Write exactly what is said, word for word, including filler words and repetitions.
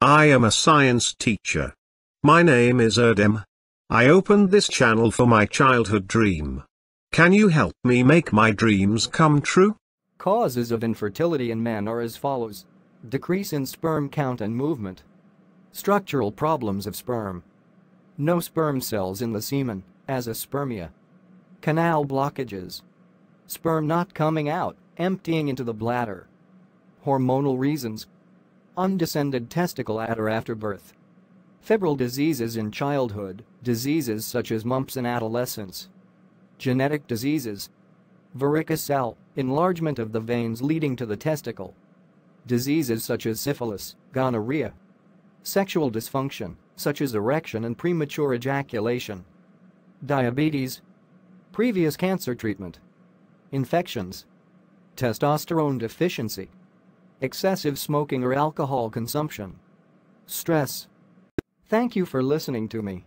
I am a science teacher. My name is Erdem. I opened this channel for my childhood dream. Can you help me make my dreams come true? Causes of infertility in men are as follows. Decrease in sperm count and movement. Structural problems of sperm. No sperm cells in the semen, azoospermia. Canal blockages. Sperm not coming out, emptying into the bladder. Hormonal reasons. Undescended testicle adder after birth. Febrile diseases in childhood, diseases such as mumps in adolescence. Genetic diseases. Varicocele, enlargement of the veins leading to the testicle. Diseases such as syphilis, gonorrhea. Sexual dysfunction, such as erection and premature ejaculation. Diabetes. Previous cancer treatment. Infections. Testosterone deficiency. Excessive smoking or alcohol consumption. Stress. Thank you for listening to me.